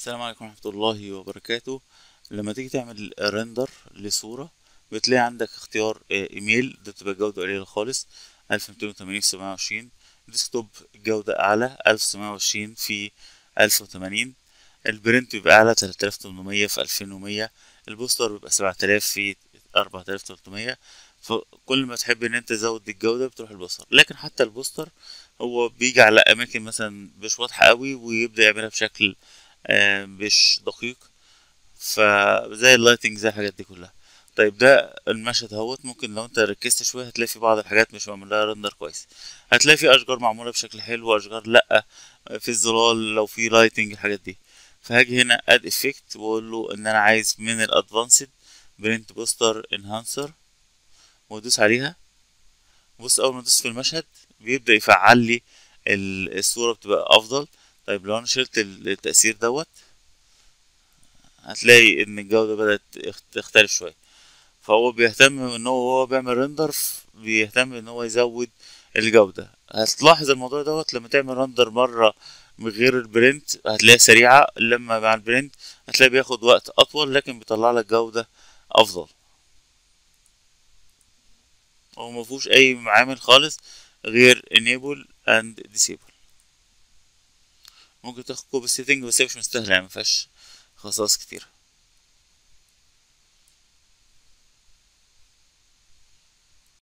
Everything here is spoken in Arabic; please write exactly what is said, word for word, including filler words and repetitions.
السلام عليكم ورحمة الله وبركاته. لما تيجي تعمل رندر لصورة بتلاقي عندك اختيار ايميل، ده بتبقى جودة قليلة خالص ألف ومئتين وثمانين في سبعمية وعشرين، ديسكتوب جودة أعلى ألف وسبعمية وعشرين في ألف وتمانين، البرنت بيبقى أعلى تلاتة آلاف وتمنمية في ألفين ومية، البوستر بيبقى سبعة آلاف في أربعة آلاف وتلتمية. فكل ما تحب ان انت تزود الجودة بتروح البوستر، لكن حتى البوستر هو بيجي على اماكن مثلا مش واضحة قوي ويبدأ يعملها بشكل آه مش دقيق، فزي اللايتنج زي الحاجات دي كلها. طيب ده المشهد اهوت، ممكن لو انت ركزت شويه هتلاقي في بعض الحاجات مش معمول لها رندر كويس، هتلاقي في اشجار معموله بشكل حلو واشجار لا، في الظلال لو في لايتنج الحاجات دي. فهاجي هنا اد افكت واقول له ان انا عايز من الادفانسد برنت بوستر انهانسر وادوس عليها. بص اول ما ادوس في المشهد بيبدا يفعل لي الصوره بتبقى افضل. طيب لو انا شلت التأثير دوت هتلاقي ان الجودة بدأت تختلف شوية. فهو بيهتم ان هو وهو بيعمل رندر بيهتم ان هو يزود الجودة. هتلاحظ الموضوع دوت لما تعمل رندر مرة من غير البرنت هتلاقيها سريعة، لما مع البرنت هتلاقي بياخد وقت اطول لكن بيطلع لك جودة افضل. هو مفيهوش اي معامل خالص غير enable and disable. ممكن تاخد كوب السيتنج بس هي مش مستاهله، يعني مفيهاش خصائص كتير.